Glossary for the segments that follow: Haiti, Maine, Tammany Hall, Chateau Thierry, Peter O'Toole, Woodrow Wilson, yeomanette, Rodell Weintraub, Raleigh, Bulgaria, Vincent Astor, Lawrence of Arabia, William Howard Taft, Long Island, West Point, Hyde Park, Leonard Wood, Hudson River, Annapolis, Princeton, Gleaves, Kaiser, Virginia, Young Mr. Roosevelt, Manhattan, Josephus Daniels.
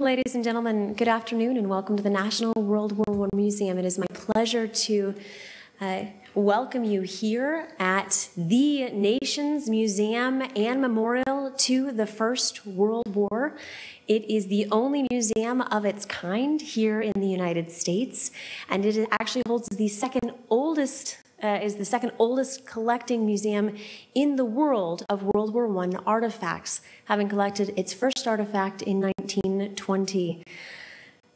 Ladies and gentlemen, good afternoon and welcome to the National World War I Museum. It is my pleasure to welcome you here at the Nation's Museum and Memorial to the First World War. It is the only museum of its kind here in the United States, and it actually holds the second oldest collecting museum in the world of World War I artifacts, having collected its first artifact in 1920.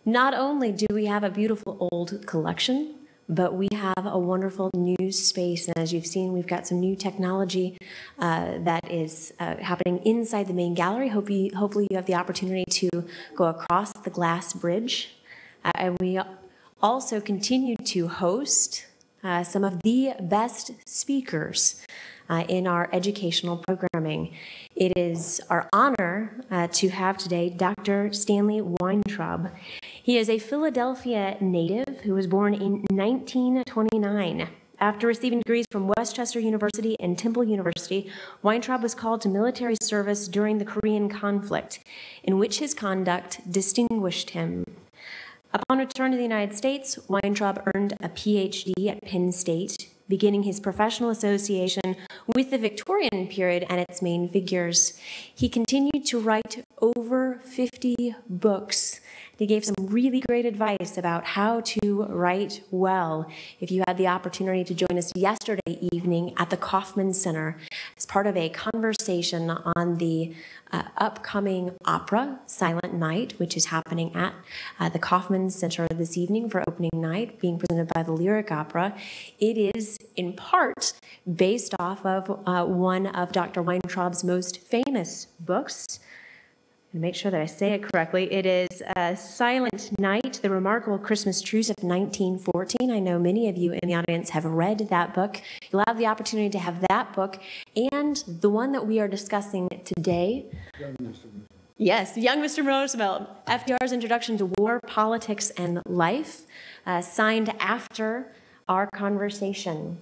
Not only do we have a beautiful old collection, but we have a wonderful new space, and as you've seen, we've got some new technology that is happening inside the main gallery. Hopefully you have the opportunity to go across the glass bridge. And we also continue to host some of the best speakers in our educational programming. It is our honor to have today Dr. Stanley Weintraub. He is a Philadelphia native who was born in 1929. After receiving degrees from Westchester University and Temple University, Weintraub was called to military service during the Korean conflict, in which his conduct distinguished him. Upon return to the United States, Weintraub earned a Ph.D. at Penn State, beginning his professional association with the Victorian period and its main figures. He continued to write over 50 books. He gave some really great advice about how to write well. If you had the opportunity to join us yesterday evening at the Kaufman Center as part of a conversation on the upcoming opera, Silent Night, which is happening at the Kaufman Center this evening for opening night, being presented by the Lyric Opera, it is in part based off of one of Dr. Weintraub's most famous books. To make sure that I say it correctly, it is Silent Night, The Remarkable Christmas Truce of 1914. I know many of you in the audience have read that book. You'll have the opportunity to have that book and the one that we are discussing today. Young Mr. Roosevelt. Yes, Young Mr. Roosevelt, FDR's Introduction to War, Politics, and Life, signed after our conversation.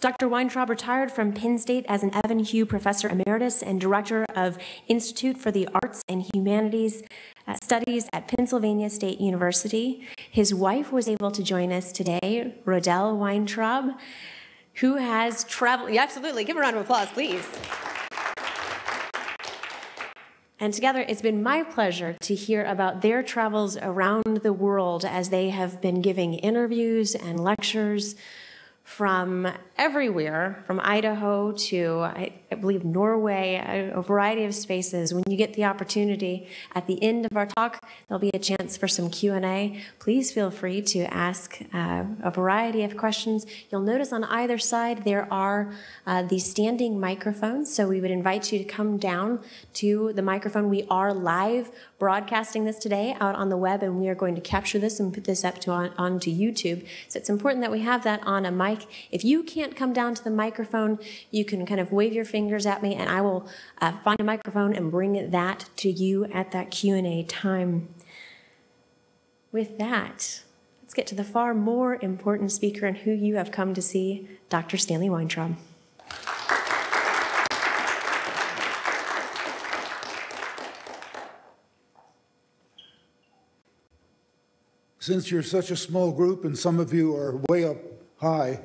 Dr. Weintraub retired from Penn State as an Evan Hugh Professor Emeritus and Director of Institute for the Arts and Humanities Studies at Pennsylvania State University. His wife was able to join us today, Rodell Weintraub, who has traveled. Yeah, absolutely. Give a round of applause, please. And together, it's been my pleasure to hear about their travels around the world as they have been giving interviews and lectures from everywhere, from Idaho to, I believe, Norway, a variety of spaces. When you get the opportunity at the end of our talk, there'll be a chance for some Q&A. Please feel free to ask a variety of questions. You'll notice on either side there are these standing microphones, so we would invite you to come down to the microphone. We are live broadcasting this today out on the web, and we are going to capture this and put this up to onto YouTube. So it's important that we have that on a mic. If you can't come down to the microphone, you can kind of wave your fingers at me and I will find a microphone and bring that to you at that Q&A time. With that, let's get to the far more important speaker and who you have come to see, Dr. Stanley Weintraub. Since you're such a small group and some of you are way up high,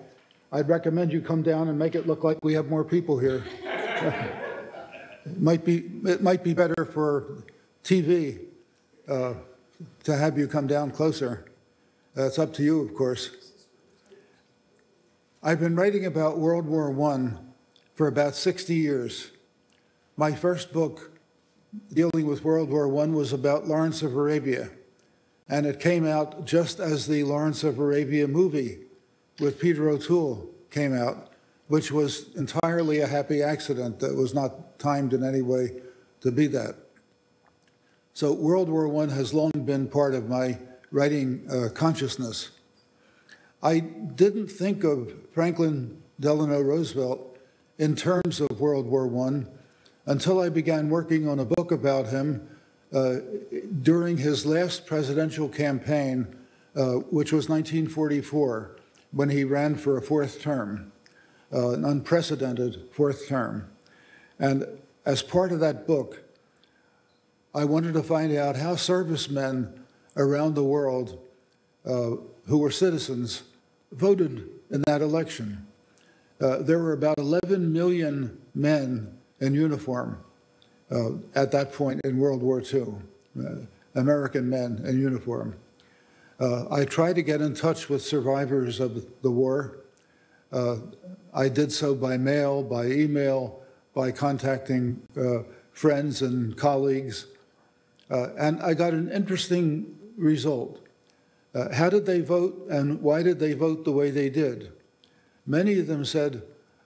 I'd recommend you come down and make it look like we have more people here. It might be better for TV to have you come down closer. It's up to you, of course. I've been writing about World War I for about 60 years. My first book dealing with World War I was about Lawrence of Arabia, and it came out just as the Lawrence of Arabia movie with Peter O'Toole came out, which was entirely a happy accident that was not timed in any way to be that. So World War I has long been part of my writing consciousness. I didn't think of Franklin Delano Roosevelt in terms of World War I until I began working on a book about him during his last presidential campaign, which was 1944. When he ran for a fourth term, an unprecedented fourth term. And as part of that book, I wanted to find out how servicemen around the world who were citizens voted in that election. There were about 11 million men in uniform at that point in World War II, American men in uniform. I tried to get in touch with survivors of the war. I did so by mail, by email, by contacting friends and colleagues, and I got an interesting result. How did they vote, and why did they vote the way they did? Many of them said,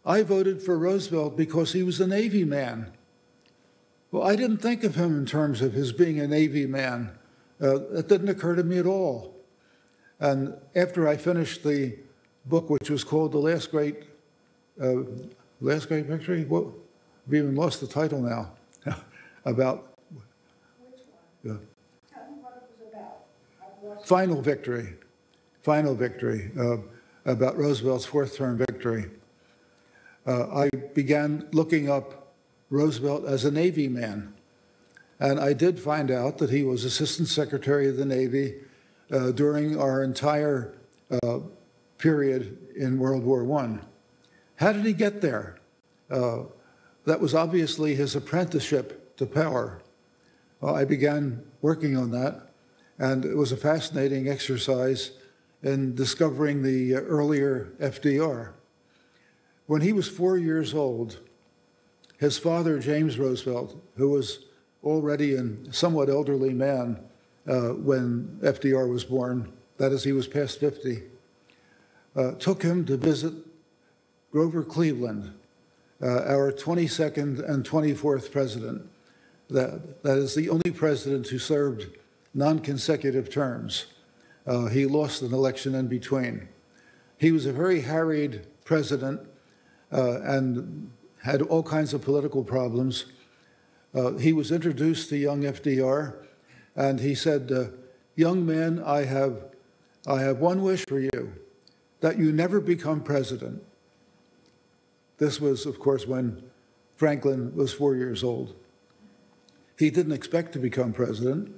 I voted for Roosevelt because he was a Navy man. Well, I didn't think of him in terms of his being a Navy man. It didn't occur to me at all. And after I finished the book, which was called The Last Great Victory? Well, we even lost the title now. About... Which one? Tell me what it was about. Final Victory. About Roosevelt's fourth-term victory. I began looking up Roosevelt as a Navy man. And I did find out that he was Assistant Secretary of the Navy during our entire period in World War I. How did he get there? That was obviously his apprenticeship to power. Well, I began working on that, and it was a fascinating exercise in discovering the earlier FDR. When he was 4 years old, his father, James Roosevelt, who was already a somewhat elderly man when FDR was born, that is, he was past 50, took him to visit Grover Cleveland, our 22nd and 24th president. That is the only president who served non-consecutive terms. He lost an election in between. He was a very harried president and had all kinds of political problems. He was introduced to young FDR, and he said, young man, I have one wish for you, that you never become president. This was, of course, when Franklin was 4 years old. He didn't expect to become president.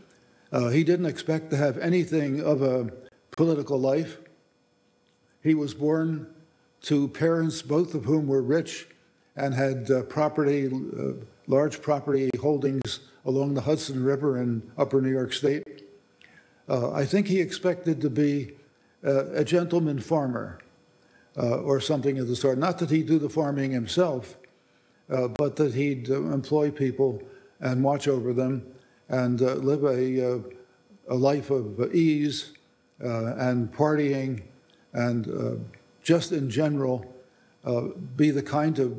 He didn't expect to have anything of a political life. He was born to parents, both of whom were rich and had property, large property holdings along the Hudson River in upper New York State. I think he expected to be a gentleman farmer or something of the sort. Not that he'd do the farming himself, but that he'd employ people and watch over them and live a life of ease and partying and just in general be the kind of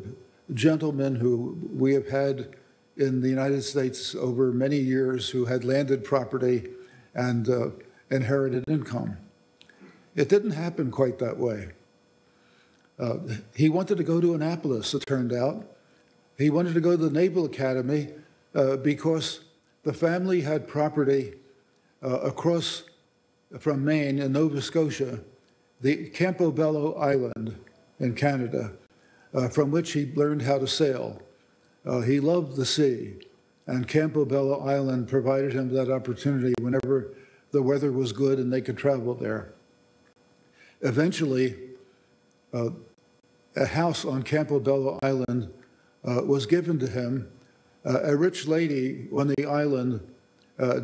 gentleman who we have had in the United States over many years who had landed property and inherited income. It didn't happen quite that way. He wanted to go to Annapolis, it turned out. He wanted to go to the Naval Academy because the family had property across from Maine in Nova Scotia, the Campobello Island in Canada, from which he learned how to sail. He loved the sea, and Campobello Island provided him that opportunity whenever the weather was good and they could travel there. Eventually, a house on Campobello Island was given to him. A rich lady on the island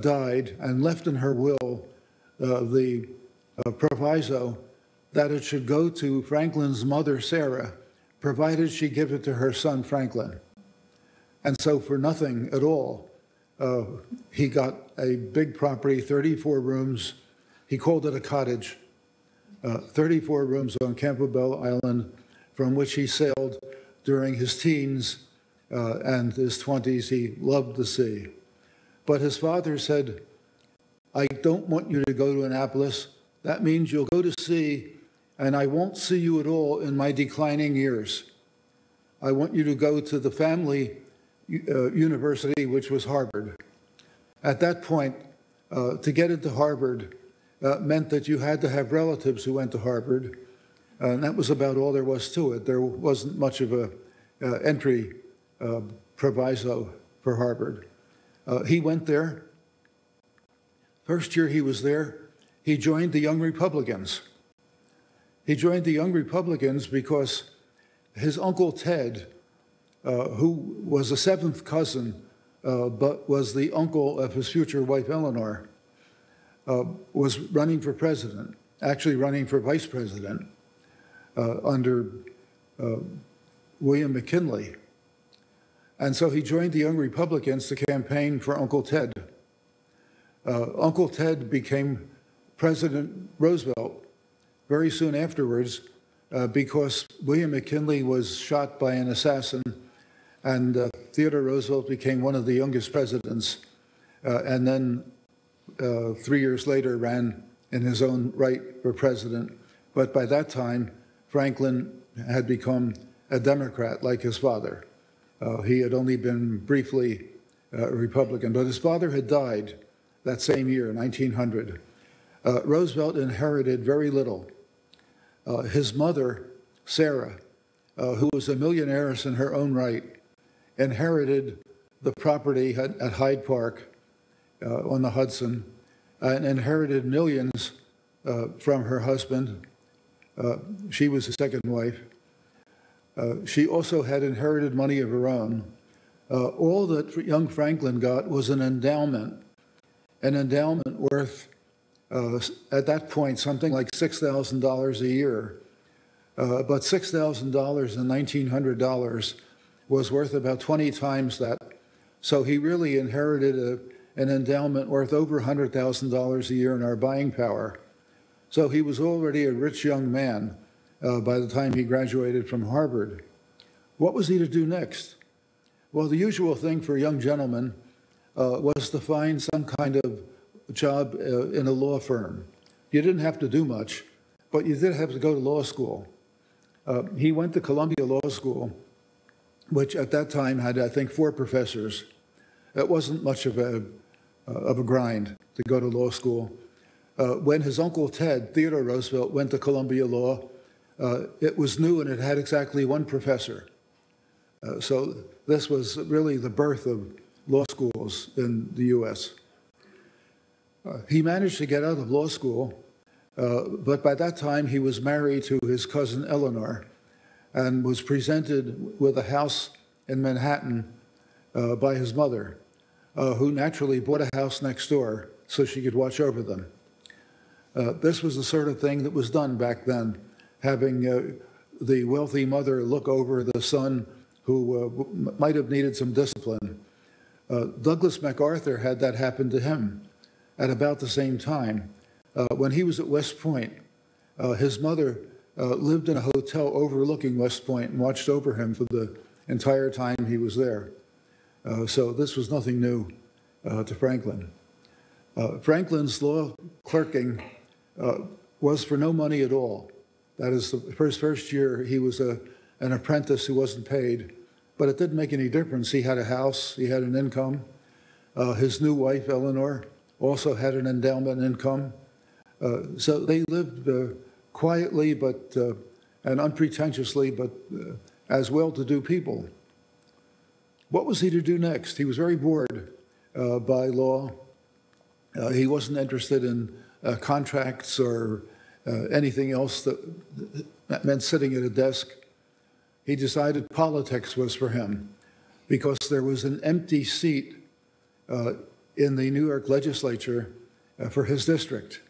died and left in her will the proviso that it should go to Franklin's mother, Sarah, provided she give it to her son, Franklin. And so for nothing at all, he got a big property, 34 rooms. He called it a cottage, 34 rooms on Campobello Island, from which he sailed during his teens and his 20s. He loved the sea. But his father said, I don't want you to go to Annapolis. That means you'll go to sea, and I won't see you at all in my declining years. I want you to go to the family university, which was Harvard. At that point, to get into Harvard meant that you had to have relatives who went to Harvard, and that was about all there was to it. There wasn't much of an entry proviso for Harvard. He went there. First year he was there, he joined the Young Republicans. He joined the Young Republicans because his Uncle Ted, who was a seventh cousin, but was the uncle of his future wife, Eleanor, was running for president, actually running for vice president under William McKinley. And so he joined the Young Republicans to campaign for Uncle Ted. Uncle Ted became President Roosevelt very soon afterwards because William McKinley was shot by an assassin, and Theodore Roosevelt became one of the youngest presidents, and then 3 years later ran in his own right for president. But by that time, Franklin had become a Democrat like his father. He had only been briefly a Republican, but his father had died that same year, 1900. Roosevelt inherited very little. His mother, Sarah, who was a millionairess in her own right, inherited the property at Hyde Park on the Hudson, and inherited millions from her husband. She was his second wife. She also had inherited money of her own. All that young Franklin got was an endowment worth, at that point, something like $6,000 a year. But $6,000 and $1,900 was worth about 20 times that. So he really inherited an endowment worth over $100,000 a year in our buying power. So he was already a rich young man by the time he graduated from Harvard. What was he to do next? Well, the usual thing for a young gentleman was to find some kind of job in a law firm. You didn't have to do much, but you did have to go to law school. He went to Columbia Law School, which at that time had, I think, 4 professors. It wasn't much of a grind to go to law school. When his Uncle Ted, Theodore Roosevelt, went to Columbia Law, it was new and it had exactly 1 professor. So this was really the birth of law schools in the US. He managed to get out of law school, but by that time he was married to his cousin Eleanor and was presented with a house in Manhattan by his mother, who naturally bought a house next door so she could watch over them. This was the sort of thing that was done back then, having the wealthy mother look over the son who might have needed some discipline. Douglas MacArthur had that happen to him at about the same time. When he was at West Point, his mother lived in a hotel overlooking West Point and watched over him for the entire time he was there. So this was nothing new to Franklin. Franklin's law clerking was for no money at all. That is, the first year he was an apprentice who wasn't paid, but it didn't make any difference. He had a house, he had an income. His new wife, Eleanor, also had an endowment income. So they lived quietly but and unpretentiously, but as well-to-do people. What was he to do next? He was very bored by law. He wasn't interested in contracts or anything else that meant sitting at a desk. He decided politics was for him because there was an empty seat in the New York legislature for his district.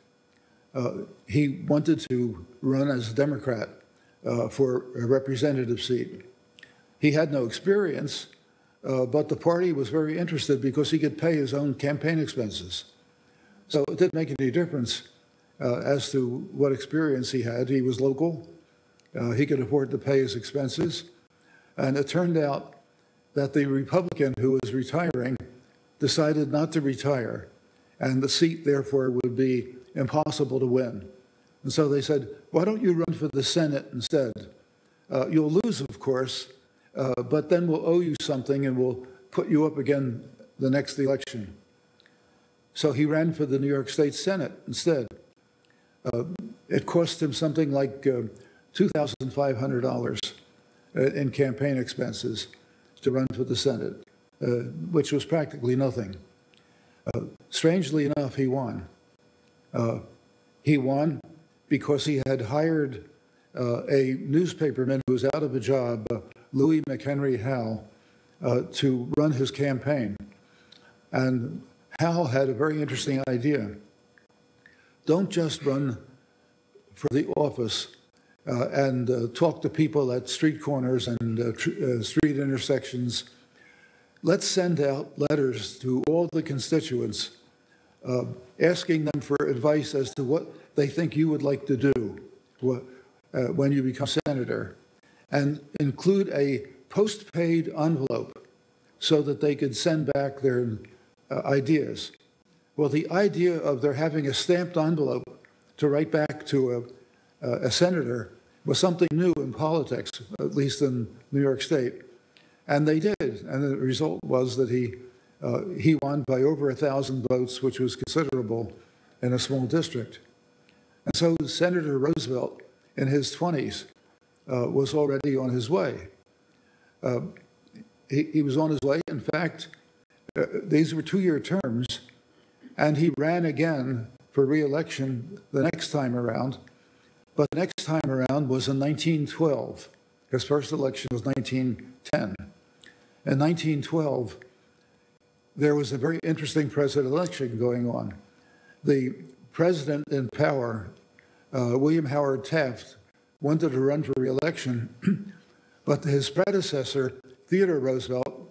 He wanted to run as a Democrat for a representative seat. He had no experience, but the party was very interested because he could pay his own campaign expenses. So it didn't make any difference as to what experience he had. He was local. He could afford to pay his expenses. And it turned out that the Republican who was retiring decided not to retire, and the seat, therefore, would be impossible to win. And so they said, why don't you run for the Senate instead? You'll lose, of course, but then we'll owe you something and we'll put you up again the next election. So he ran for the New York State Senate instead. It cost him something like $2,500 in campaign expenses to run for the Senate. which was practically nothing. Strangely enough, he won. He won because he had hired a newspaperman who was out of a job, Louis McHenry Howe, to run his campaign. And Howe had a very interesting idea. Don't just run for the office and talk to people at street corners and street intersections. Let's send out letters to all the constituents asking them for advice as to what they think you would like to do when you become senator, and include a postpaid envelope so that they could send back their ideas. Well, the idea of their having a stamped envelope to write back to a senator was something new in politics, at least in New York State. And they did, and the result was that he won by over 1,000 votes, which was considerable in a small district. And so Senator Roosevelt, in his 20s, was already on his way. He was on his way. In fact, these were two-year terms, and he ran again for re-election the next time around. But the next time around was in 1912. His first election was 1910. In 1912, there was a very interesting presidential election going on. The president in power, William Howard Taft, wanted to run for re-election, but his predecessor, Theodore Roosevelt,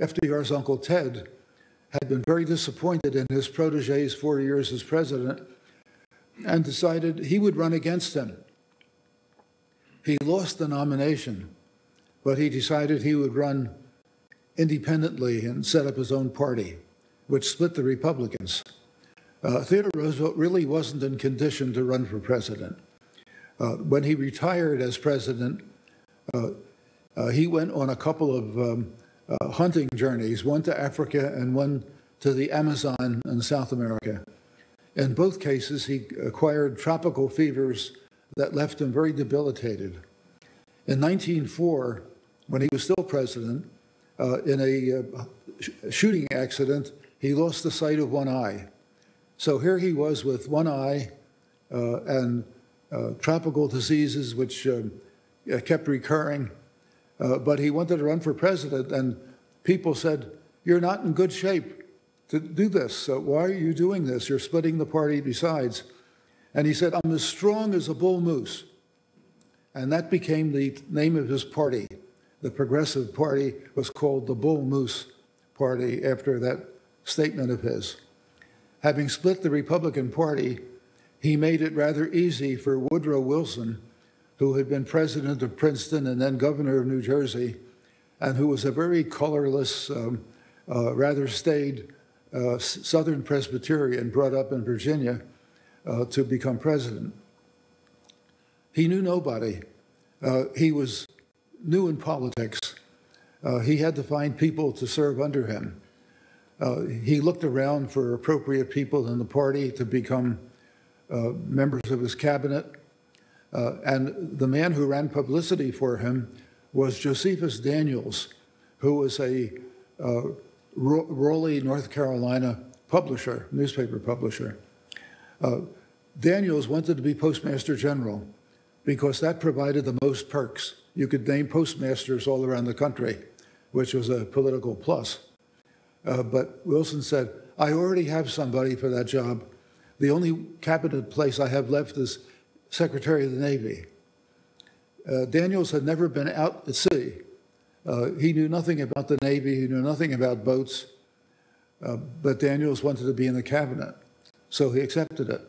FDR's Uncle Ted, had been very disappointed in his protege's 4 years as president and decided he would run against him. He lost the nomination, but he decided he would run independently and set up his own party, which split the Republicans. Theodore Roosevelt really wasn't in condition to run for president. When he retired as president, he went on a couple of hunting journeys, one to Africa and one to the Amazon in South America. In both cases, he acquired tropical fevers that left him very debilitated. In 1904, when he was still president, in a shooting accident, he lost the sight of one eye. So here he was with one eye and tropical diseases, which kept recurring. But he wanted to run for president, and people said, "You're not in good shape to do this. Why are you doing this? You're splitting the party besides." And he said, "I'm as strong as a bull moose." And that became the name of his party. The Progressive Party was called the Bull Moose Party after that statement of his. Having split the Republican Party, he made it rather easy for Woodrow Wilson, who had been president of Princeton and then governor of New Jersey, and who was a very colorless, rather staid Southern Presbyterian brought up in Virginia, to become president. He knew nobody. He was new in politics. He had to find people to serve under him. He looked around for appropriate people in the party to become members of his cabinet. And the man who ran publicity for him was Josephus Daniels, who was a Raleigh, North Carolina publisher, newspaper publisher. Daniels wanted to be Postmaster General because that provided the most perks. You could name postmasters all around the country, which was a political plus. But Wilson said, "I already have somebody for that job. The only cabinet place I have left is Secretary of the Navy." Daniels had never been out at sea. He knew nothing about the Navy. He knew nothing about boats. But Daniels wanted to be in the cabinet, so he accepted it.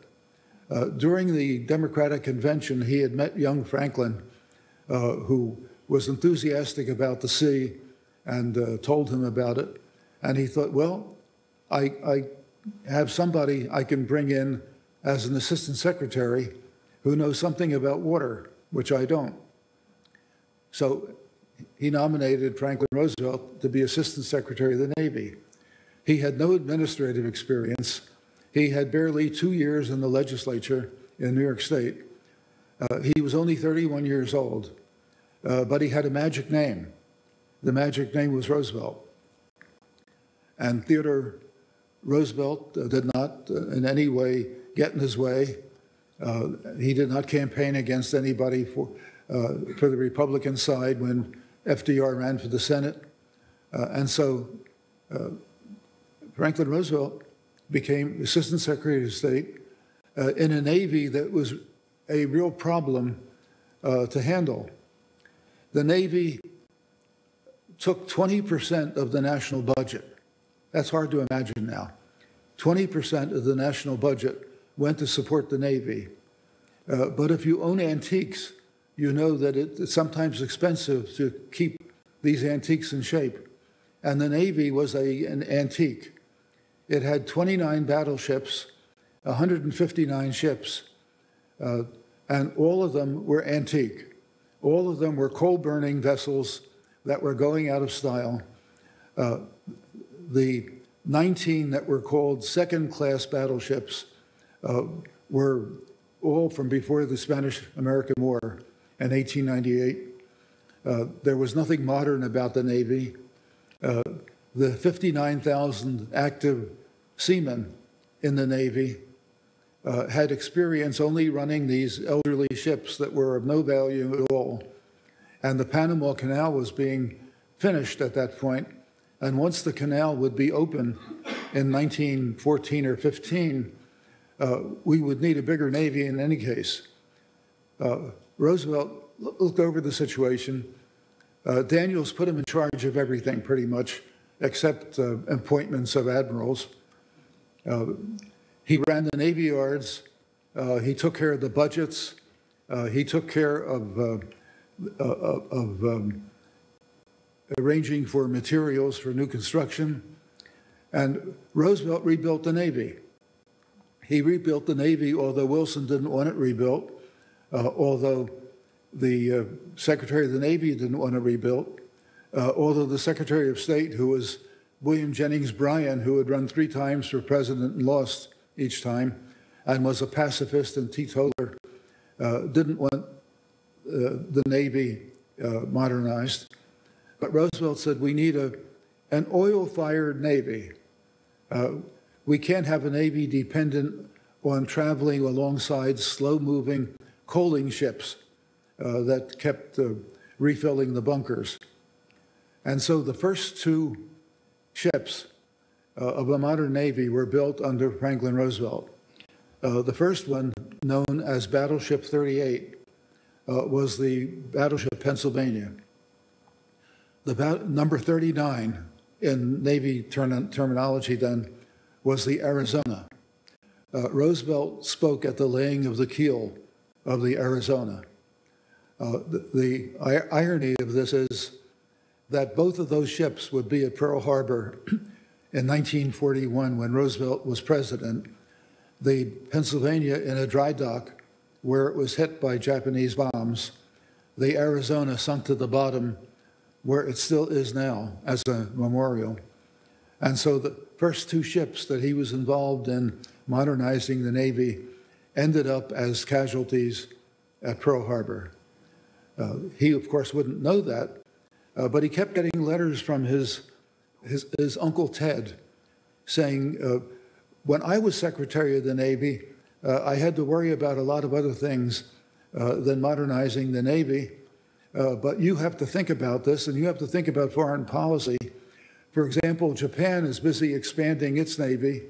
During the Democratic Convention, he had met young Franklin, who was enthusiastic about the sea and told him about it. And he thought, "Well, I have somebody I can bring in as an assistant secretary who knows something about water, which I don't." So he nominated Franklin Roosevelt to be assistant secretary of the Navy. He had no administrative experience. He had barely 2 years in the legislature in New York State. He was only 31 years old, but he had a magic name. The magic name was Roosevelt. And Theodore Roosevelt did not in any way get in his way. He did not campaign against anybody for the Republican side when FDR ran for the Senate. And so Franklin Roosevelt became Assistant Secretary of State in a Navy that was a real problem to handle. The Navy took 20% of the national budget. That's hard to imagine now. 20% of the national budget went to support the Navy. But if you own antiques, you know that it's sometimes expensive to keep these antiques in shape. And the Navy was an antique. It had 29 battleships, 159 ships, and all of them were antique. All of them were coal-burning vessels that were going out of style. The 19 that were called second-class battleships were all from before the Spanish-American War in 1898. There was nothing modern about the Navy. The 59,000 active seamen in the Navy had experience only running these elderly ships that were of no value at all. And the Panama Canal was being finished at that point. And once the canal would be open in 1914 or 15, we would need a bigger Navy in any case. Roosevelt looked over the situation. Daniels put him in charge of everything pretty much, except appointments of admirals. He ran the Navy Yards. He took care of the budgets. He took care of arranging for materials for new construction. And Roosevelt rebuilt the Navy. He rebuilt the Navy, although Wilson didn't want it rebuilt, although the Secretary of the Navy didn't want it rebuilt, although the Secretary of State, who was William Jennings Bryan, who had run 3 times for president and lost each time, and was a pacifist and teetotaler, didn't want the Navy modernized. But Roosevelt said, we need an oil-fired Navy. We can't have a Navy dependent on traveling alongside slow-moving coaling ships that kept refilling the bunkers. And so the first 2 ships of the modern Navy were built under Franklin Roosevelt. The first one, known as Battleship 38, was the Battleship Pennsylvania. The number 39 in Navy terminology then was the Arizona. Roosevelt spoke at the laying of the keel of the Arizona. The irony of this is that both of those ships would be at Pearl Harbor in 1941 when Roosevelt was president. The Pennsylvania in a dry dock where it was hit by Japanese bombs. The Arizona sunk to the bottom where it still is now as a memorial. And so the first 2 ships that he was involved in modernizing the Navy ended up as casualties at Pearl Harbor. He, of course, wouldn't know that, but he kept getting letters from his Uncle Ted saying, when I was Secretary of the Navy, I had to worry about a lot of other things than modernizing the Navy. But you have to think about this, and you have to think about foreign policy. For example, Japan is busy expanding its Navy,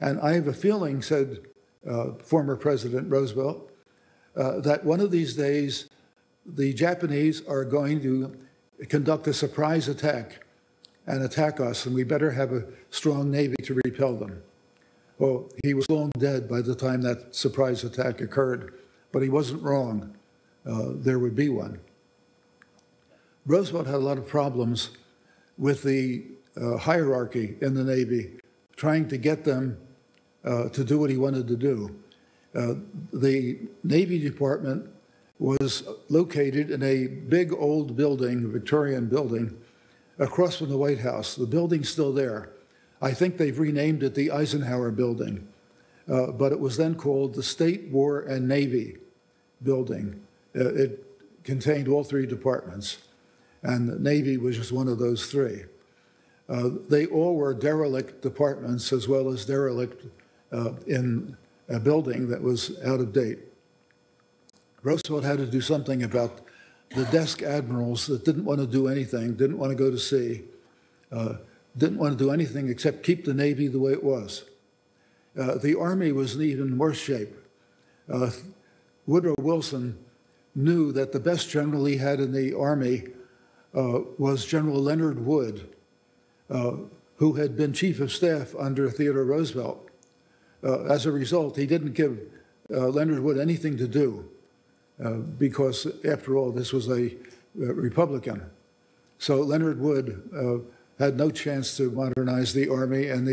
and I have a feeling, said former President Roosevelt, that one of these days the Japanese are going to conduct a surprise attack and attack us, and we better have a strong Navy to repel them. Well, he was long dead by the time that surprise attack occurred, but he wasn't wrong. There would be one. Roosevelt had a lot of problems with the hierarchy in the Navy, trying to get them to do what he wanted to do. The Navy Department was located in a big old building, Victorian building, across from the White House. The building's still there. I think they've renamed it the Eisenhower Building, but it was then called the State, War, and Navy Building. It contained all 3 departments. And the Navy was just one of those 3. They all were derelict departments as well as derelict in a building that was out of date. Roosevelt had to do something about the desk admirals that didn't want to do anything, didn't want to go to sea, didn't want to do anything except keep the Navy the way it was. The Army was in even worse shape. Woodrow Wilson knew that the best general he had in the Army was General Leonard Wood, who had been chief of staff under Theodore Roosevelt. As a result, he didn't give Leonard Wood anything to do because, after all, this was a Republican. So Leonard Wood had no chance to modernize the Army, and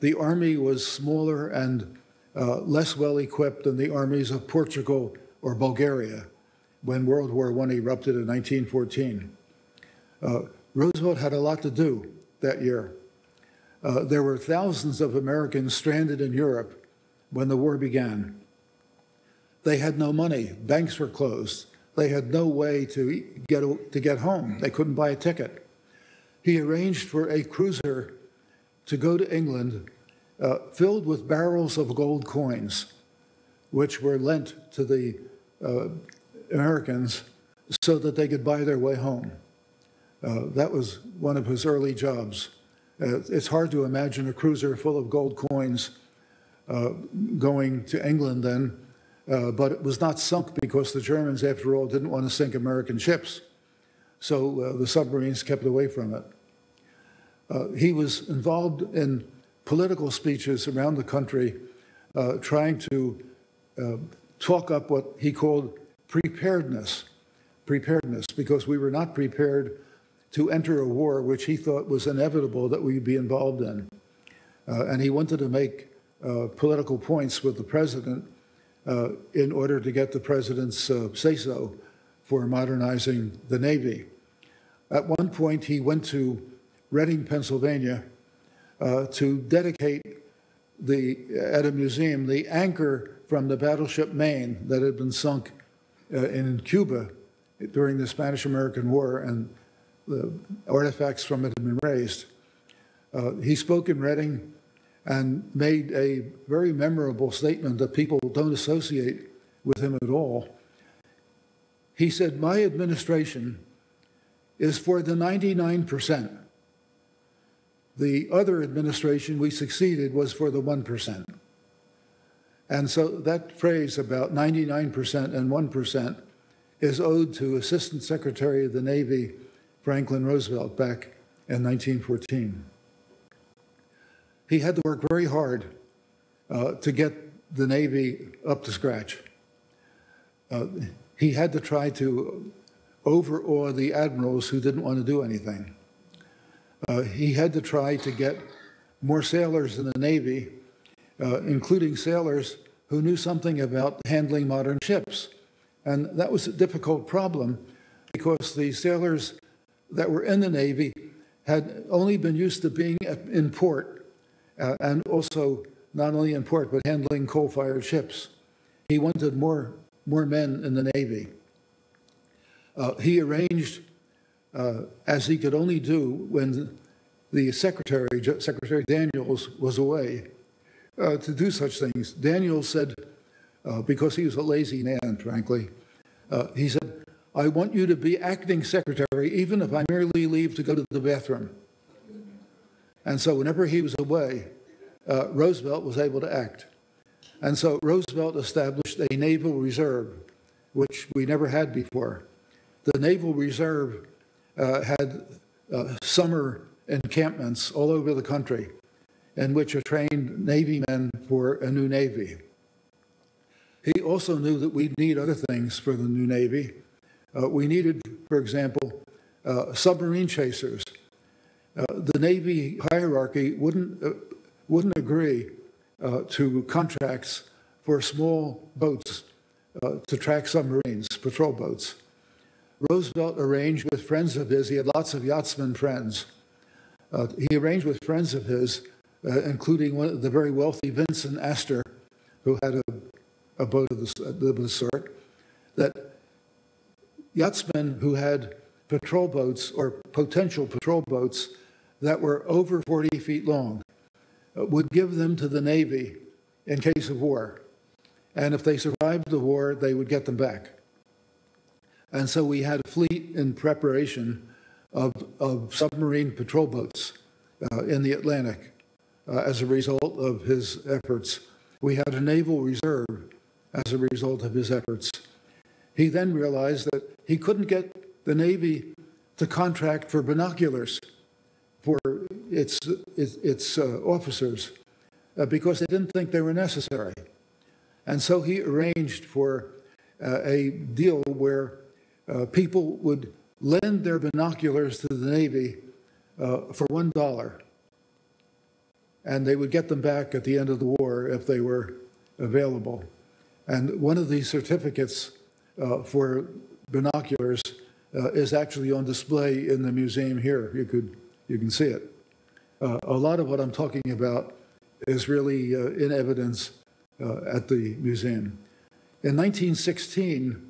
the Army was smaller and less well-equipped than the armies of Portugal or Bulgaria when World War I erupted in 1914. Roosevelt had a lot to do that year. There were thousands of Americans stranded in Europe when the war began. They had no money. Banks were closed. They had no way to get home. They couldn't buy a ticket. He arranged for a cruiser to go to England filled with barrels of gold coins, which were lent to the Americans so that they could buy their way home. That was one of his early jobs. It's hard to imagine a cruiser full of gold coins going to England then, but it was not sunk because the Germans, after all, didn't want to sink American ships. So the submarines kept away from it. He was involved in political speeches around the country trying to talk up what he called preparedness. Preparedness, because we were not prepared to enter a war which he thought was inevitable that we'd be involved in. And he wanted to make political points with the president in order to get the president's say-so for modernizing the Navy. At one point, he went to Reading, Pennsylvania, to dedicate at a museum the anchor from the battleship Maine that had been sunk in Cuba during the Spanish-American War, and the artifacts from it had been raised. He spoke in Reading and made a very memorable statement that people don't associate with him at all. He said, "My administration is for the 99%. The other administration we succeeded was for the 1%. And so that phrase about 99% and 1% is owed to Assistant Secretary of the Navy Franklin Roosevelt back in 1914. He had to work very hard to get the Navy up to scratch. He had to try to overawe the admirals who didn't want to do anything. He had to try to get more sailors in the Navy, including sailors who knew something about handling modern ships. And that was a difficult problem because the sailors that were in the Navy had only been used to being in port, and also not only in port, but handling coal-fired ships. He wanted more men in the Navy. He arranged, as he could only do when the Secretary Daniels was away, to do such things. Daniels said, because he was a lazy man, frankly, he said, "I want you to be acting secretary, even if I merely leave to go to the bathroom." And so whenever he was away, Roosevelt was able to act. And so Roosevelt established a naval reserve, which we never had before. The naval reserve had summer encampments all over the country in which are trained Navy men for a new Navy. He also knew that we'd need other things for the new Navy. We needed, for example, submarine chasers. The Navy hierarchy wouldn't agree to contracts for small boats to track submarines, patrol boats. Roosevelt arranged with friends of his. He had lots of yachtsmen friends. He arranged with friends of his, including one of the very wealthy Vincent Astor, who had a boat of this sort, that yachtsmen who had patrol boats or potential patrol boats that were over 40 feet long, would give them to the Navy in case of war. And if they survived the war, they would get them back. And so we had a fleet in preparation of submarine patrol boats in the Atlantic as a result of his efforts. We had a naval reserve as a result of his efforts. He then realized that he couldn't get the Navy to contract for binoculars for its officers because they didn't think they were necessary. And so he arranged for a deal where people would lend their binoculars to the Navy for $1. And they would get them back at the end of the war if they were available. And one of these certificates for binoculars is actually on display in the museum here. You can see it. A lot of what I'm talking about is really in evidence at the museum. In 1916,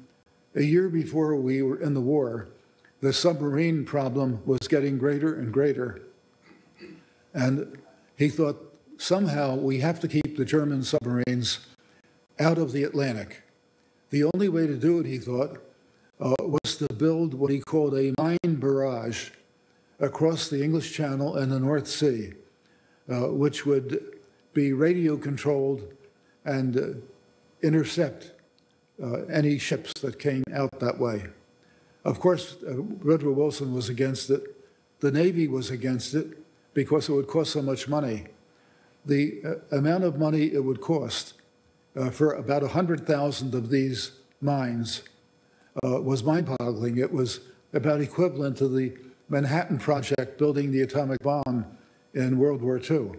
a year before we were in the war, the submarine problem was getting greater and greater. And he thought, somehow we have to keep the German submarines out of the Atlantic. The only way to do it, he thought, was to build what he called a mine barrage across the English Channel and the North Sea, which would be radio controlled and intercept any ships that came out that way. Of course, Woodrow Wilson was against it. The Navy was against it because it would cost so much money. The amount of money it would cost for about 100,000 of these mines was mind-boggling. It was about equivalent to the Manhattan Project building the atomic bomb in World War II.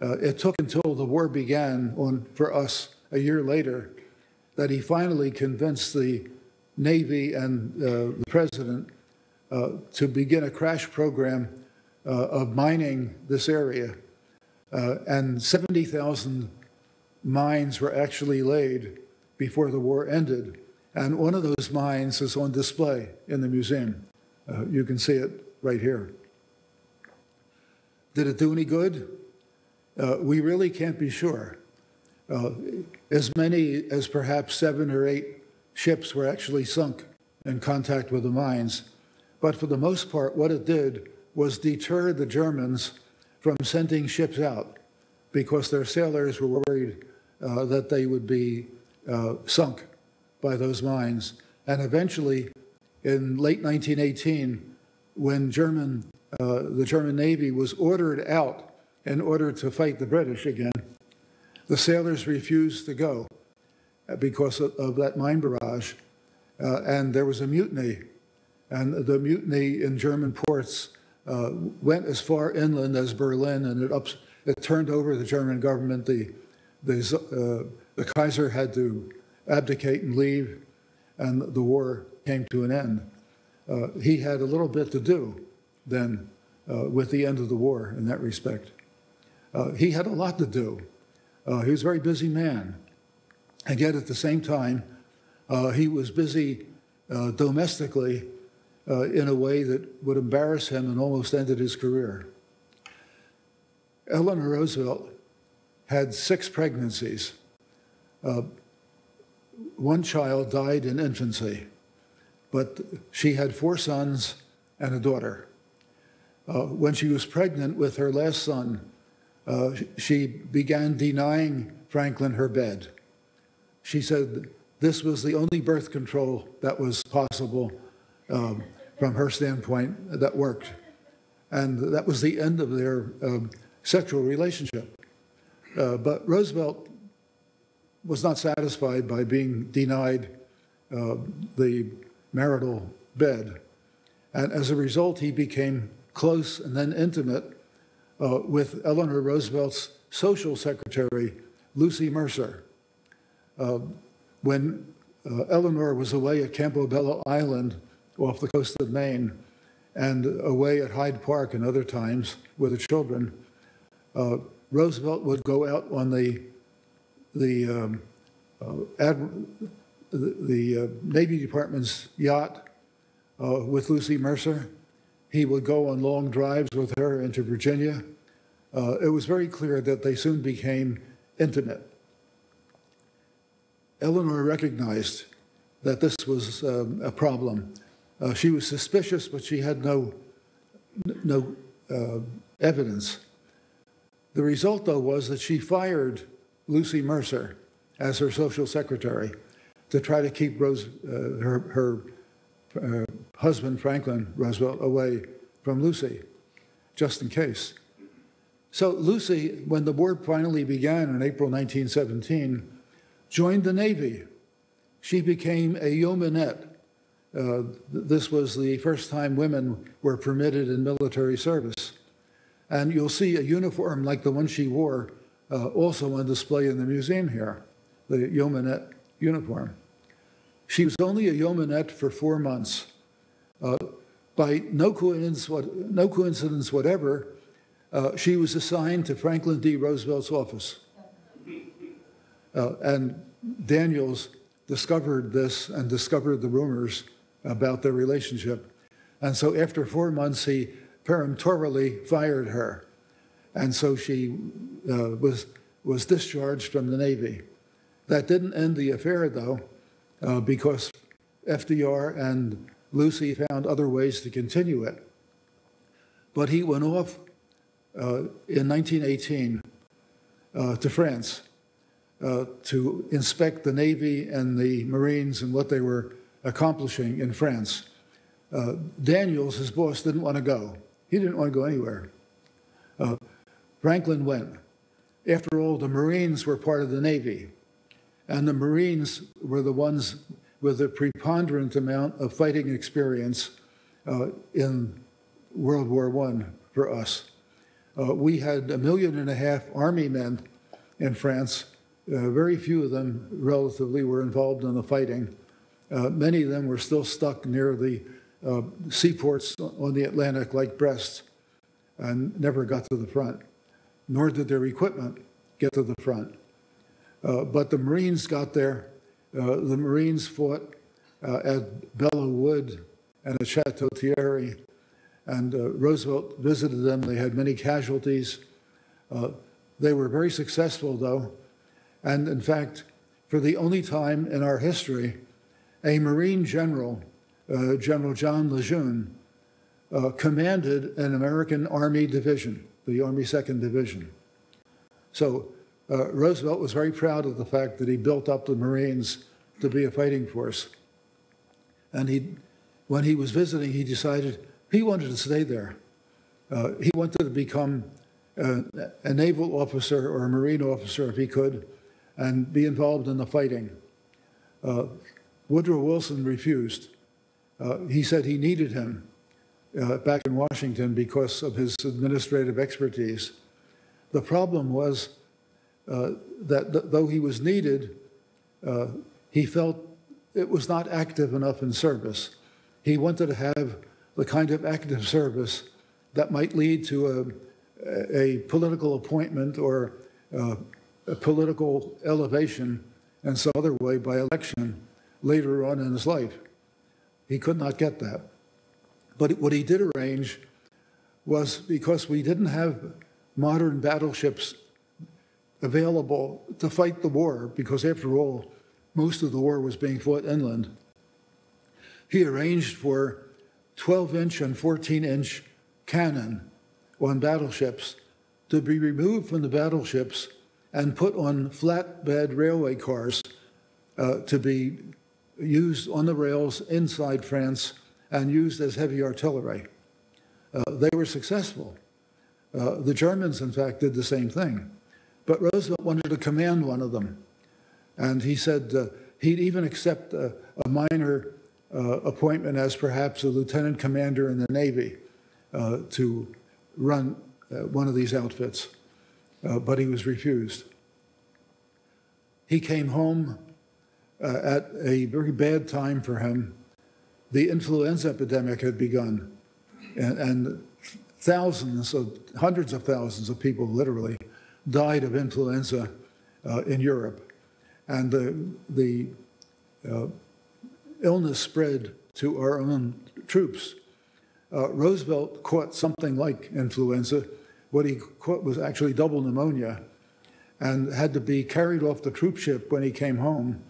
It took until the war began for us a year later that he finally convinced the Navy and the president to begin a crash program of mining this area. And 70,000 mines were actually laid before the war ended. And one of those mines is on display in the museum. You can see it right here. Did it do any good? We really can't be sure. As many as perhaps 7 or 8 ships were actually sunk in contact with the mines. But for the most part, what it did was deter the Germans from sending ships out because their sailors were worried that they would be sunk by those mines. And eventually, in late 1918, when the German Navy was ordered out in order to fight the British again, the sailors refused to go because of that mine barrage, and there was a mutiny. And the mutiny in German ports went as far inland as Berlin, and it turned over the German government. The Kaiser had to abdicate and leave, and the war came to an end. He had a little bit to do then with the end of the war in that respect. He had a lot to do. He was a very busy man. And yet at the same time, he was busy domestically in a way that would embarrass him and almost ended his career. Eleanor Roosevelt had 6 pregnancies. One child died in infancy, but she had 4 sons and a daughter. When she was pregnant with her last son, she began denying Franklin her bed. She said this was the only birth control that was possible from her standpoint that worked. And that was the end of their sexual relationship. But Roosevelt was not satisfied by being denied the marital bed. And as a result, he became close and then intimate with Eleanor Roosevelt's social secretary, Lucy Mercer. When Eleanor was away at Campobello Island off the coast of Maine and away at Hyde Park and other times with the children, Roosevelt would go out on the Navy Department's yacht with Lucy Mercer. He would go on long drives with her into Virginia. It was very clear that they soon became intimate. Eleanor recognized that this was a problem. She was suspicious, but she had no evidence. The result, though, was that she fired Lucy Mercer as her social secretary to try to keep her husband, Franklin Roosevelt, away from Lucy, just in case. So Lucy, when the war finally began in April 1917, joined the Navy. She became a yeomanette. This was the first time women were permitted in military service. And you'll see a uniform like the one she wore also on display in the museum here, the yeomanette uniform. She was only a yeomanette for 4 months. By no coincidence whatever, she was assigned to Franklin D. Roosevelt's office. And Daniels discovered this and discovered the rumors about their relationship. And so after 4 months, he peremptorily fired her. And so she was discharged from the Navy. That didn't end the affair, though, because FDR and Lucy found other ways to continue it. But he went off in 1918 to France to inspect the Navy and the Marines and what they were accomplishing in France. Daniels, his boss, didn't want to go. He didn't want to go anywhere. Franklin went. After all, the Marines were part of the Navy, and the Marines were the ones with a preponderant amount of fighting experience in World War I for us. We had 1.5 million Army men in France. Very few of them, relatively, were involved in the fighting. Many of them were still stuck near the seaports on the Atlantic, like Brest, and never got to the front, nor did their equipment get to the front. But the Marines got there. The Marines fought at Belleau Wood and at Chateau Thierry, and Roosevelt visited them. They had many casualties. They were very successful, though. And in fact, for the only time in our history, a Marine general, General John Lejeune, commanded an American Army division, the Army 2nd Division. So Roosevelt was very proud of the fact that he built up the Marines to be a fighting force. And when he was visiting, he decided he wanted to stay there. He wanted to become a naval officer or a Marine officer if he could, and be involved in the fighting. Woodrow Wilson refused. He said he needed him back in Washington because of his administrative expertise. The problem was that though he was needed, he felt it was not active enough in service. He wanted to have the kind of active service that might lead to a political appointment or a political elevation in some other way by election later on in his life. He could not get that. But what he did arrange was, because we didn't have modern battleships available to fight the war, because after all, most of the war was being fought inland, he arranged for 12-inch and 14-inch cannon on battleships to be removed from the battleships and put on flatbed railway cars to be used on the rails inside France and used as heavy artillery. They were successful. The Germans, in fact, did the same thing. But Roosevelt wanted to command one of them. And he said he'd even accept a minor appointment as perhaps a lieutenant commander in the Navy to run one of these outfits, but he was refused. He came home at a very bad time for him. The influenza epidemic had begun, and hundreds of thousands of people literally died of influenza in Europe. And the illness spread to our own troops. Roosevelt caught something like influenza. What he caught was actually double pneumonia and had to be carried off the troop ship when he came home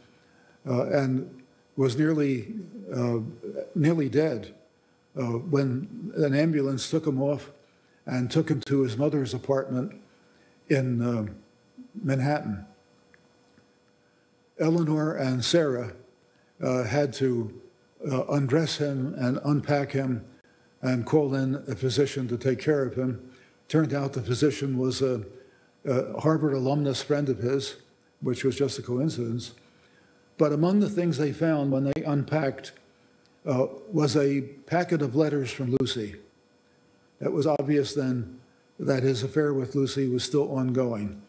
and was nearly dead when an ambulance took him off and took him to his mother's apartment in Manhattan. Eleanor and Sarah had to undress him and unpack him and call in a physician to take care of him. Turned out the physician was a Harvard alumnus friend of his, which was just a coincidence. But among the things they found when they unpacked was a packet of letters from Lucy. It was obvious then that his affair with Lucy was still ongoing.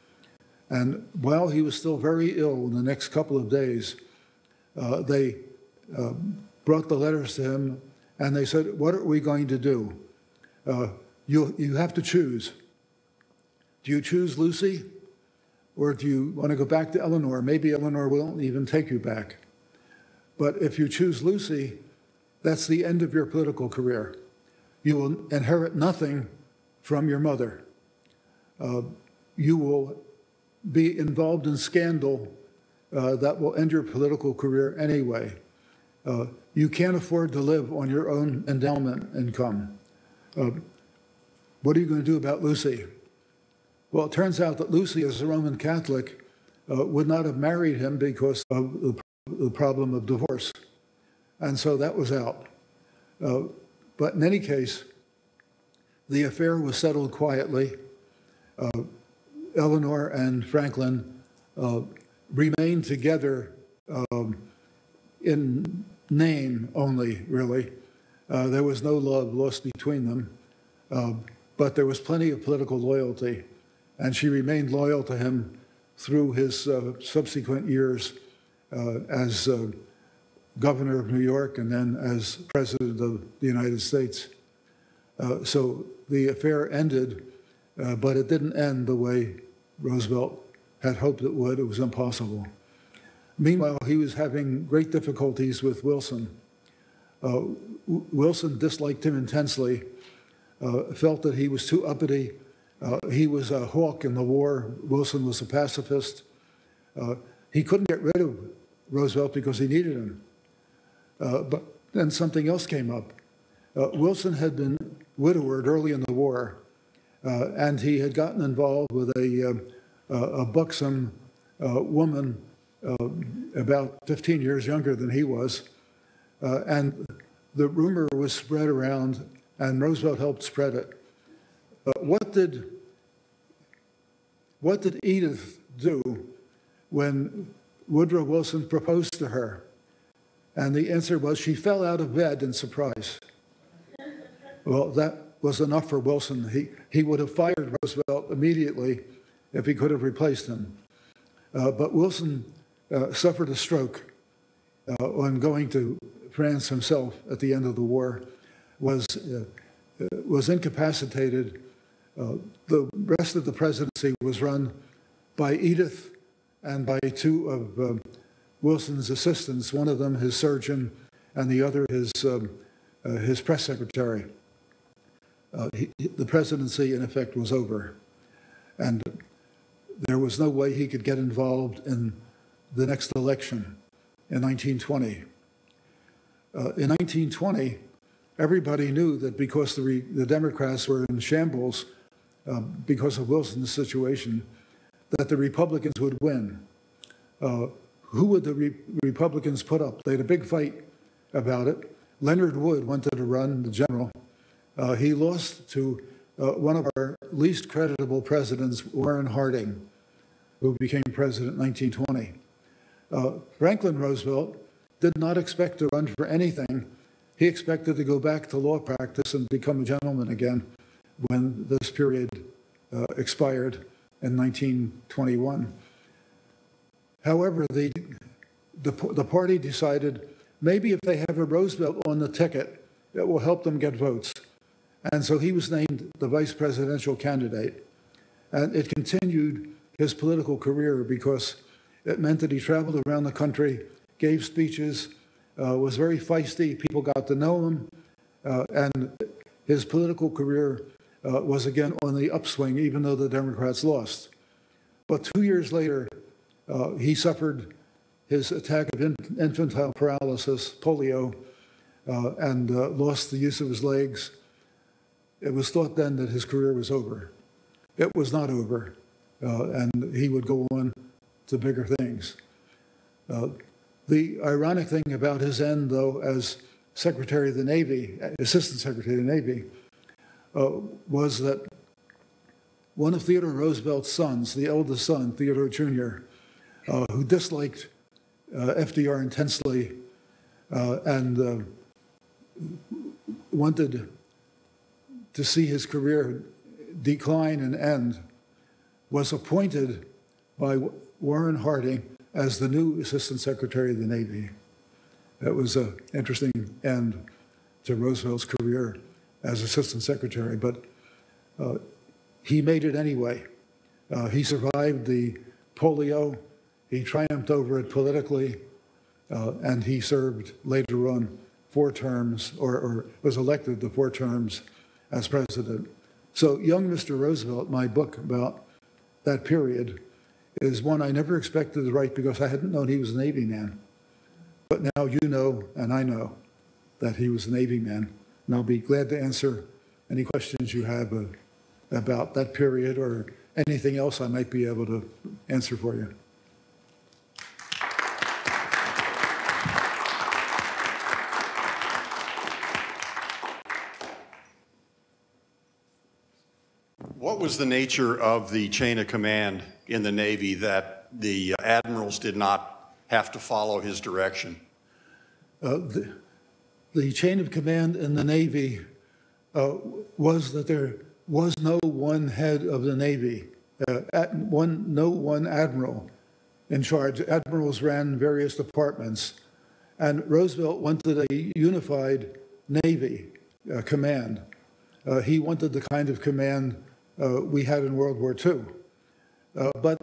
And while he was still very ill in the next couple of days, they brought the letters to him and they said, what are we going to do? You have to choose. Do you choose Lucy? Or do you want to go back to Eleanor? Maybe Eleanor won't even take you back. But if you choose Lucy, that's the end of your political career. You will inherit nothing from your mother. You will be involved in scandal that will end your political career anyway. You can't afford to live on your own endowment income. What are you going to do about Lucy? Well, it turns out that Lucy, as a Roman Catholic, would not have married him because of the problem of divorce. And so that was out. But in any case, the affair was settled quietly. Eleanor and Franklin remained together in name only, really. There was no love lost between them, but there was plenty of political loyalty. And she remained loyal to him through his subsequent years as governor of New York and then as president of the United States. So the affair ended, but it didn't end the way Roosevelt had hoped it would. It was impossible. Meanwhile, he was having great difficulties with Wilson. Wilson disliked him intensely, felt that he was too uppity. He was a hawk in the war. Wilson was a pacifist. He couldn't get rid of Roosevelt because he needed him. But then something else came up. Wilson had been widowered early in the war, and he had gotten involved with a buxom woman about 15 years younger than he was. And the rumor was spread around, and Roosevelt helped spread it. What did Edith do when Woodrow Wilson proposed to her? And the answer was she fell out of bed in surprise. Well, that was enough for Wilson. He would have fired Roosevelt immediately if he could have replaced him. But Wilson suffered a stroke on going to France himself at the end of the war, was incapacitated. The rest of the presidency was run by Edith and by two of Wilson's assistants, one of them his surgeon and the other his press secretary. The presidency, in effect, was over. And there was no way he could get involved in the next election in 1920. In 1920, everybody knew that because the Democrats were in shambles because of Wilson's situation, that the Republicans would win. Who would the Republicans put up? They had a big fight about it. Leonard Wood wanted to run, the general. He lost to one of our least creditable presidents, Warren Harding, who became president in 1920. Franklin Roosevelt did not expect to run for anything. He expected to go back to law practice and become a gentleman again when this period expired in 1921. However, the party decided maybe if they have a Roosevelt on the ticket, it will help them get votes. And so he was named the vice presidential candidate. And it continued his political career because it meant that he traveled around the country, gave speeches, was very feisty. People got to know him, and His political career was again on the upswing, even though the Democrats lost. But 2 years later, he suffered his attack of infantile paralysis, polio, and lost the use of his legs. It was thought then that his career was over. It was not over, and he would go on to bigger things. The ironic thing about his end, though, as Secretary of the Navy, Assistant Secretary of the Navy, was that one of Theodore Roosevelt's sons, the eldest son, Theodore Jr., who disliked FDR intensely and wanted to see his career decline and end, was appointed by Warren Harding as the new Assistant Secretary of the Navy. That was an interesting end to Roosevelt's career as Assistant Secretary, but he made it anyway. He survived the polio, he triumphed over it politically, and he served later on 4 terms, or was elected to 4 terms as president. So Young Mr. Roosevelt, my book about that period, is one I never expected to write because I hadn't known he was a Navy man. But now you know, and I know, that he was a Navy man. And I'll be glad to answer any questions you have about that period or anything else I might be able to answer for you. What was the nature of the chain of command in the Navy that the admirals did not have to follow his direction? The chain of command in the Navy was that there was no one head of the Navy, no one admiral in charge. Admirals ran various departments, and Roosevelt wanted a unified Navy command. He wanted the kind of command we had in World War II. But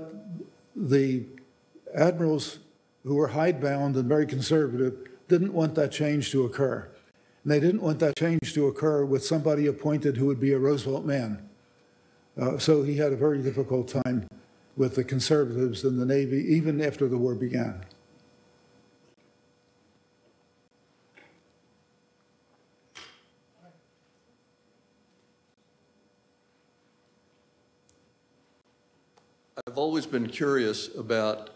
the admirals who were hidebound and very conservative didn't want that change to occur. And they didn't want that change to occur with somebody appointed who would be a Roosevelt man. So he had a very difficult time with the conservatives in the Navy, even after the war began. I've always been curious about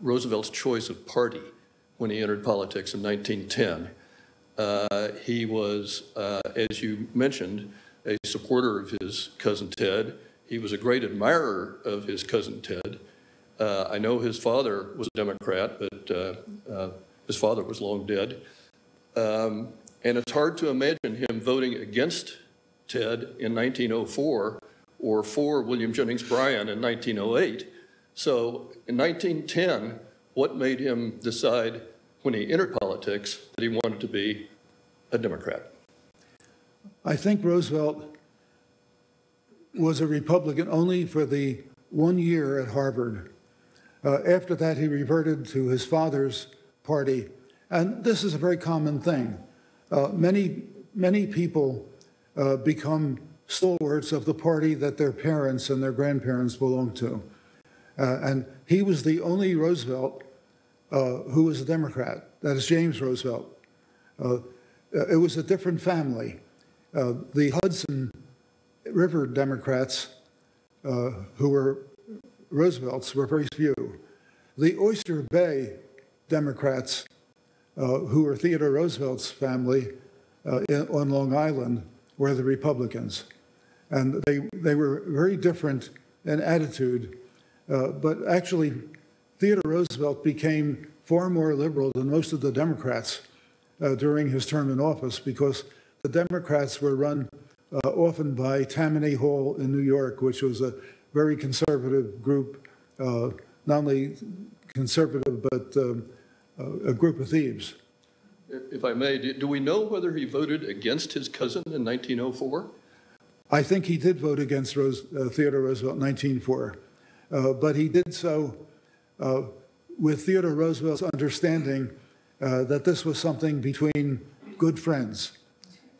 Roosevelt's choice of party when he entered politics in 1910. He was, as you mentioned, a supporter of his cousin Ted. He was a great admirer of his cousin Ted. I know his father was a Democrat, but his father was long dead. And it's hard to imagine him voting against Ted in 1904 or for William Jennings Bryan in 1908. So in 1910, what made him decide when he entered politics that he wanted to be a Democrat? I think Roosevelt was a Republican only for the 1 year at Harvard. After that, he reverted to his father's party. And this is a very common thing. Many people become stalwarts of the party that their parents and their grandparents belonged to. And he was the only Roosevelt who was a Democrat. That is James Roosevelt. It was a different family. The Hudson River Democrats, who were Roosevelts, were very few. The Oyster Bay Democrats, who were Theodore Roosevelt's family on Long Island, were the Republicans. And they were very different in attitude, but actually Theodore Roosevelt became far more liberal than most of the Democrats during his term in office, because the Democrats were run often by Tammany Hall in New York, which was a very conservative group, not only conservative, but a group of thieves. If I may, do we know whether he voted against his cousin in 1904? I think he did vote against Theodore Roosevelt in 1904, but he did so with Theodore Roosevelt's understanding that this was something between good friends.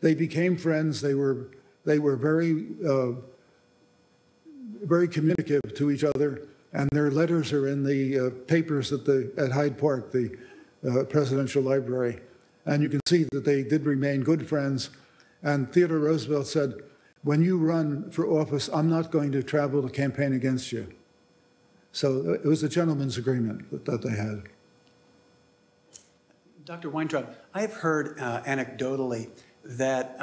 They became friends. They were very communicative to each other, and their letters are in the papers at Hyde Park, the presidential library. And you can see that they did remain good friends. And Theodore Roosevelt said, when you run for office, I'm not going to travel to campaign against you. So it was a gentleman's agreement that they had. Dr. Weintraub, I have heard anecdotally that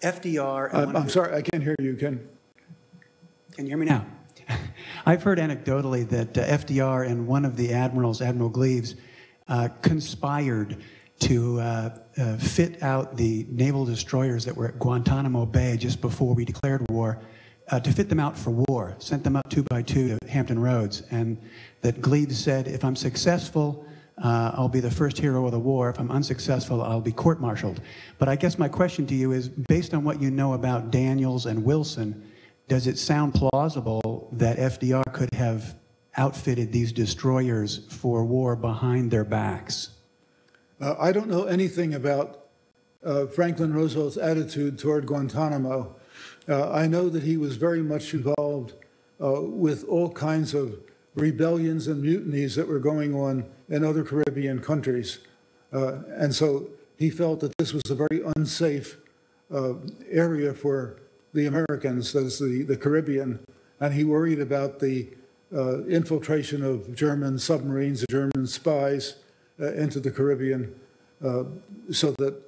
FDR... I'm sorry, I can't hear you, Ken. Can you hear me now? I've heard anecdotally that FDR and one of the admirals, Admiral Gleaves, conspired to fit out the naval destroyers that were at Guantanamo Bay just before we declared war, to fit them out for war, sent them up 2 by 2 to Hampton Roads, and that Gleaves said, if I'm successful, I'll be the first hero of the war. If I'm unsuccessful, I'll be court-martialed. But I guess my question to you is, based on what you know about Daniels and Wilson, does it sound plausible that FDR could have outfitted these destroyers for war behind their backs? I don't know anything about Franklin Roosevelt's attitude toward Guantanamo. I know that he was very much involved with all kinds of rebellions and mutinies that were going on in other Caribbean countries. And so he felt that this was a very unsafe area for the Americans, that is the Caribbean. And he worried about the infiltration of German submarines, German spies, into the Caribbean, so that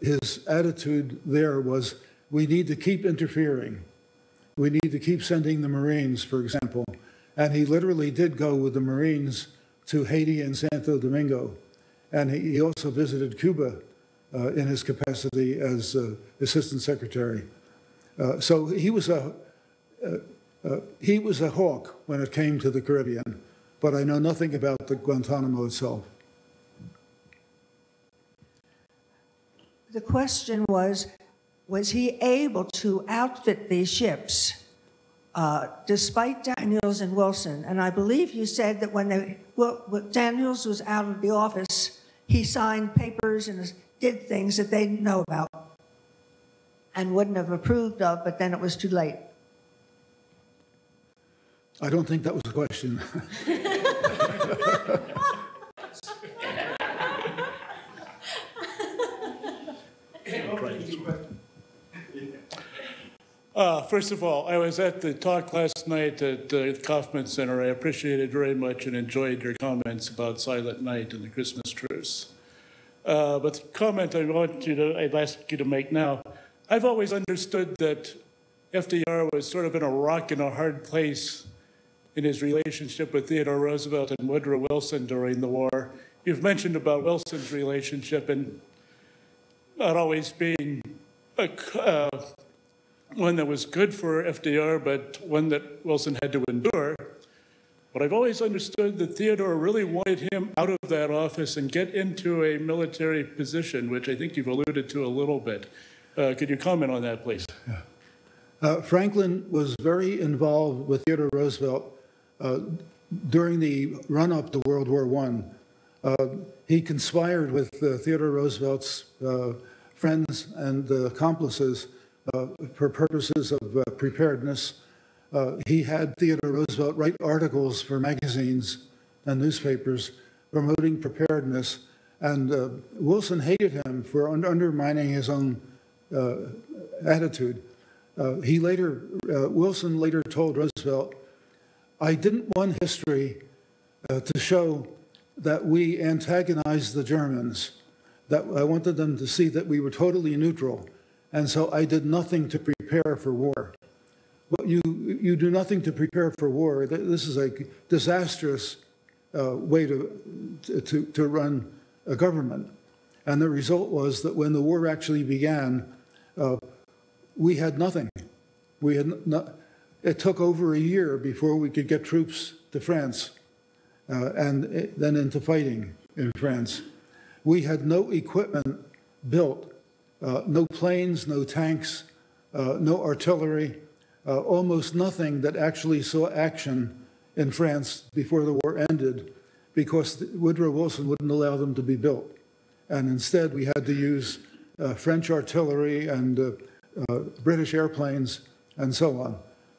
his attitude there was, we need to keep interfering. We need to keep sending the Marines, for example. And he literally did go with the Marines to Haiti and Santo Domingo. And he also visited Cuba in his capacity as Assistant Secretary. So he was a hawk when it came to the Caribbean. But I know nothing about the Guantanamo itself. The question was he able to outfit these ships despite Daniels and Wilson? And I believe you said that when Daniels was out of the office, he signed papers and did things that they didn't know about and wouldn't have approved of, but then it was too late. I don't think that was a question. First of all, I was at the talk last night at the Kaufman Center. I appreciated very much and enjoyed your comments about Silent Night and the Christmas truce. But the comment I'd ask you to make now, I've always understood that FDR was sort of in a rock and a hard place in his relationship with Theodore Roosevelt and Woodrow Wilson during the war. You've mentioned about Wilson's relationship and not always being one that was good for FDR, but one that Wilson had to endure. But I've always understood that Theodore really wanted him out of that office and get into a military position, which I think you've alluded to a little bit. Could you comment on that, please? Yeah. Franklin was very involved with Theodore Roosevelt during the run-up to World War I. He conspired with Theodore Roosevelt's friends and accomplices for purposes of preparedness. He had Theodore Roosevelt write articles for magazines and newspapers promoting preparedness, and Wilson hated him for undermining his own attitude. Wilson later told Roosevelt, I didn't want history to show that we antagonized the Germans, that I wanted them to see that we were totally neutral, and so I did nothing to prepare for war. But you do nothing to prepare for war. This is a disastrous way to run a government. And the result was that when the war actually began, we had nothing. We had not, it took over a year before we could get troops to France and then into fighting in France. We had no equipment built, no planes, no tanks, no artillery, almost nothing that actually saw action in France before the war ended, because Woodrow Wilson wouldn't allow them to be built. And instead, we had to use French artillery and British airplanes and so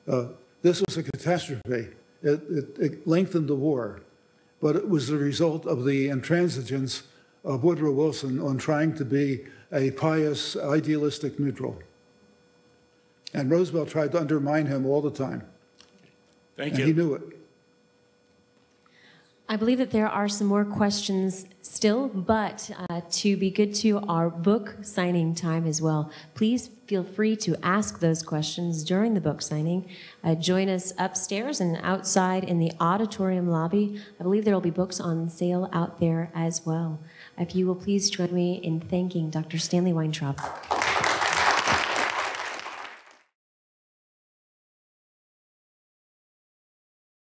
on. This was a catastrophe. It lengthened the war, but it was the result of the intransigence of Woodrow Wilson on trying to be a pious, idealistic neutral. And Roosevelt tried to undermine him all the time. Thank you. And he knew it. I believe that there are some more questions still, but to be good to our book signing time as well, please feel free to ask those questions during the book signing. Join us upstairs and outside in the auditorium lobby. I believe there will be books on sale out there as well. If you will please join me in thanking Dr. Stanley Weintraub.